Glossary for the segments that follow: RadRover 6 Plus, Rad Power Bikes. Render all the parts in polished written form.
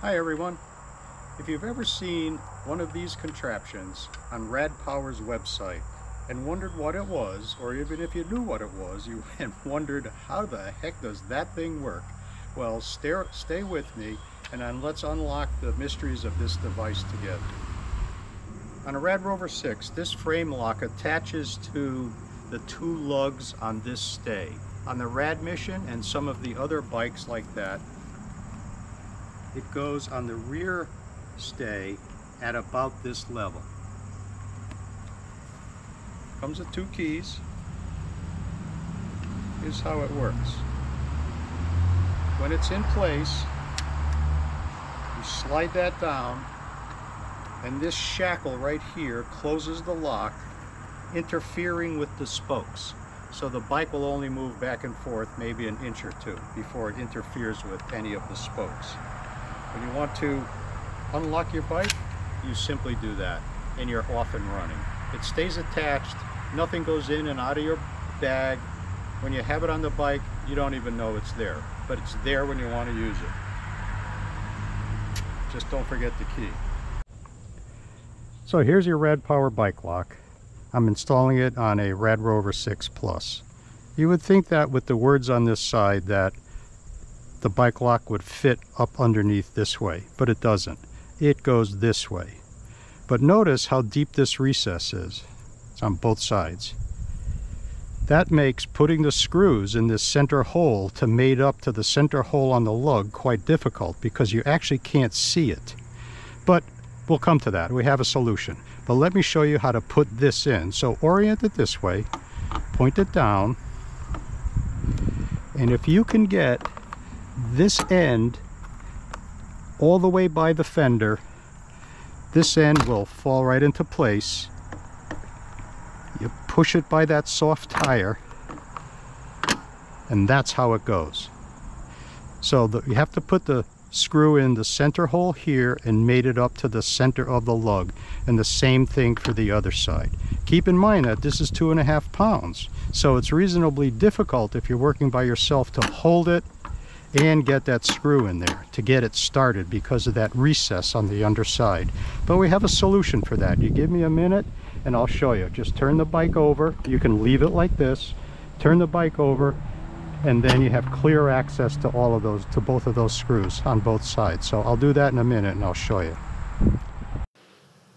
Hi everyone. If you've ever seen one of these contraptions on Rad Power's website and wondered what it was, or even if you knew what it was, you wondered how the heck does that thing work? Well, stay with me and then let's unlock the mysteries of this device together. On a Rad Rover 6, this frame lock attaches to the two lugs on this stay. On the Rad Mission and some of the other bikes like that, it goes on the rear stay at about this level. Comes with two keys. Here's how it works. When it's in place, you slide that down, and this shackle right here closes the lock, interfering with the spokes. So the bike will only move back and forth maybe an inch or two before it interferes with any of the spokes. When you want to unlock your bike, you simply do that and you're off and running. It stays attached, nothing goes in and out of your bag. When you have it on the bike, you don't even know it's there, but it's there when you want to use it. Just don't forget the key. So here's your Rad Power bike lock. I'm installing it on a Rad Rover 6 Plus. You would think that with the words on this side that the bike lock would fit up underneath this way, but it doesn't. It goes this way. But notice how deep this recess is. It's on both sides. That makes putting the screws in this center hole to mate up to the center hole on the lug quite difficult because you actually can't see it. But we'll come to that. We have a solution. But let me show you how to put this in. So orient it this way, point it down, and if you can get this end all the way by the fender, this end will fall right into place. You push it by that soft tire, and that's how it goes. So you have to put the screw in the center hole here and mate it up to the center of the lug, and the same thing for the other side. Keep in mind that this is 2.5 pounds, so it's reasonably difficult if you're working by yourself to hold it and get that screw in there to get it started because of that recess on the underside. But we have a solution for that. You give me a minute and I'll show you. Just turn the bike over. You can leave it like this, turn the bike over, and then you have clear access to all of those, to both of those screws on both sides. So I'll do that in a minute and I'll show you.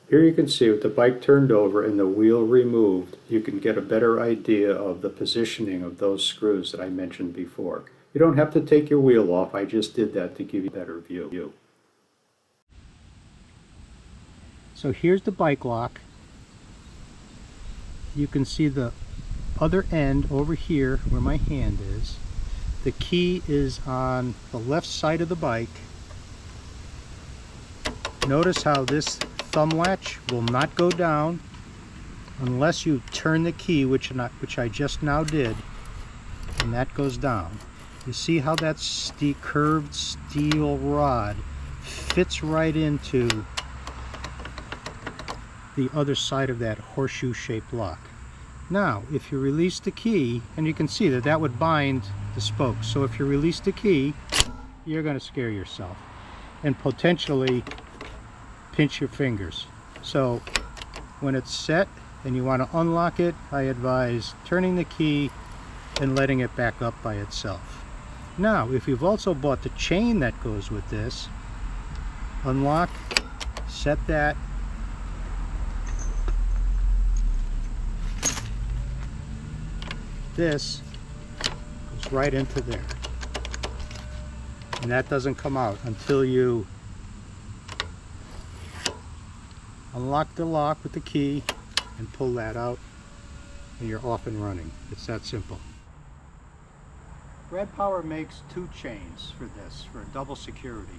Here you can see with the bike turned over and the wheel removed, you can get a better idea of the positioning of those screws that I mentioned before. You don't have to take your wheel off. I just did that to give you a better view. So here's the bike lock. You can see the other end over here where my hand is. The key is on the left side of the bike. Notice how this thumb latch will not go down unless you turn the key, which I just now did, and that goes down. You see how that curved steel rod fits right into the other side of that horseshoe-shaped lock. Now, if you release the key, and you can see that that would bind the spokes. So if you release the key, you're going to scare yourself and potentially pinch your fingers. So when it's set and you want to unlock it, I advise turning the key and letting it back up by itself. Now, if you've also bought the chain that goes with this, unlock, set that, this goes right into there, and that doesn't come out until you unlock the lock with the key and pull that out, and you're off and running. It's that simple. Rad Power makes two chains for this, for double security.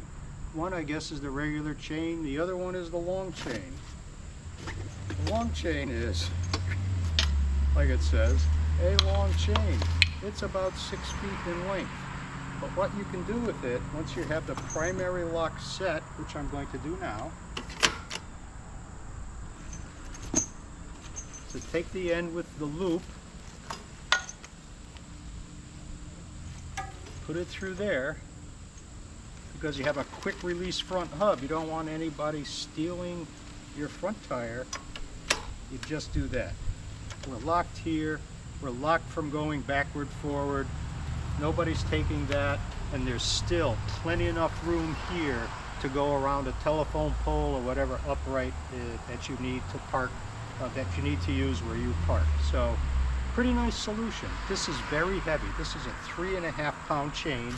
One, I guess, is the regular chain. The other one is the long chain. The long chain is, like it says, a long chain. It's about 6 feet in length. But what you can do with it, once you have the primary lock set, which I'm going to do now, is to take the end with the loop, put it through there, because you have a quick release front hub. You don't want anybody stealing your front tire. You just do that. We're locked here. We're locked from going backward, forward. Nobody's taking that, and there's still plenty enough room here to go around a telephone pole or whatever upright that you need to park, that you need to use where you park. So pretty nice solution. This is very heavy. This is a 3.5 pound chain.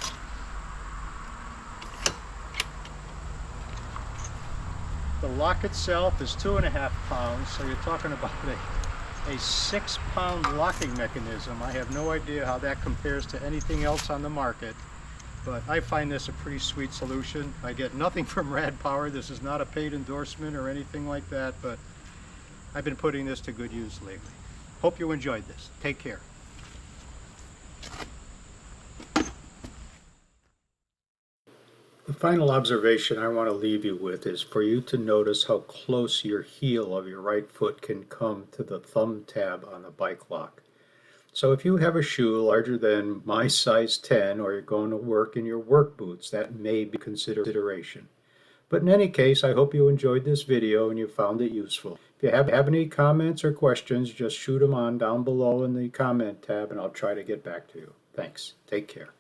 The lock itself is 2.5 pounds, so you're talking about a 6 pound locking mechanism. I have no idea how that compares to anything else on the market, but I find this a pretty sweet solution. I get nothing from Rad Power. This is not a paid endorsement or anything like that, but I've been putting this to good use lately. Hope you enjoyed this. Take care. The final observation I want to leave you with is for you to notice how close your heel of your right foot can come to the thumb tab on the bike lock. So if you have a shoe larger than my size 10, or you're going to work in your work boots, that may be consideration. But in any case, I hope you enjoyed this video and you found it useful. If you have any comments or questions, just shoot them on down below in the comment tab and I'll try to get back to you. Thanks. Take care.